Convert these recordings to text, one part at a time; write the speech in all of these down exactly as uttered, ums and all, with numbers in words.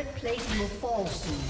Turret plate will fall soon.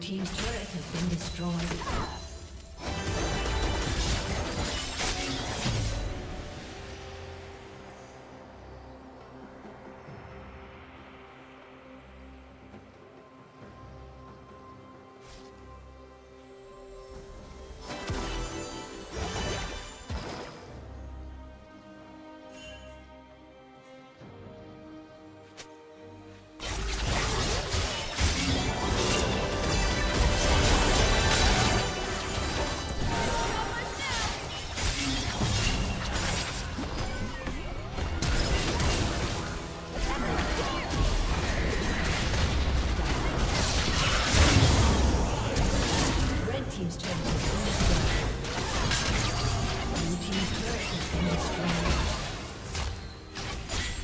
Team's turret has been destroyed. Blue team's turret has been destroyed.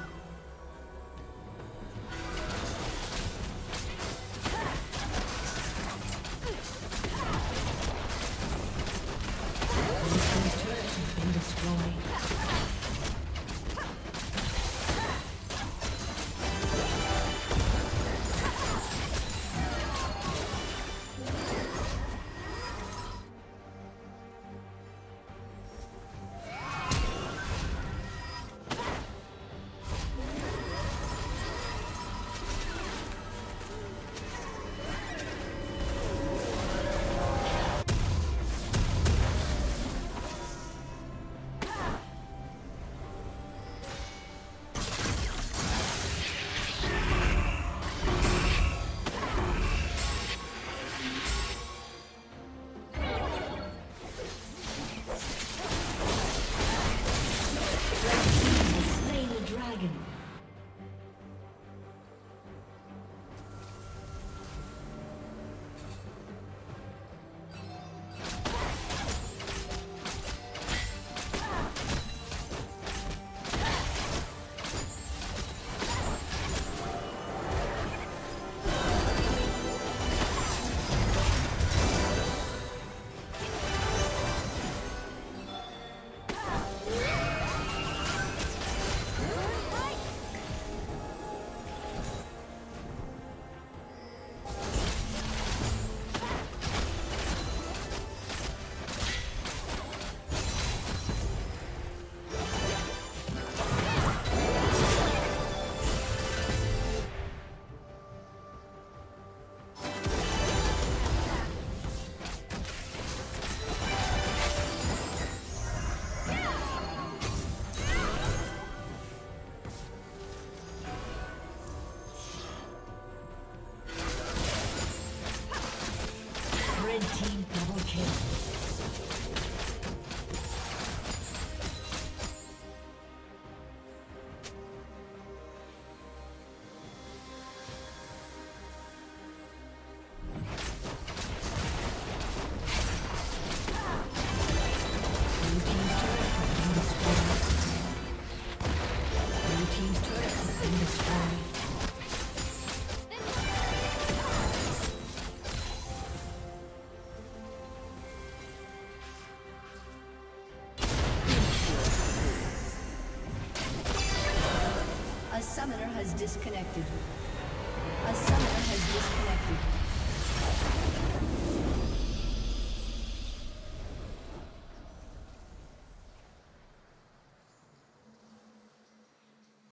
summoner has disconnected. A summoner has disconnected.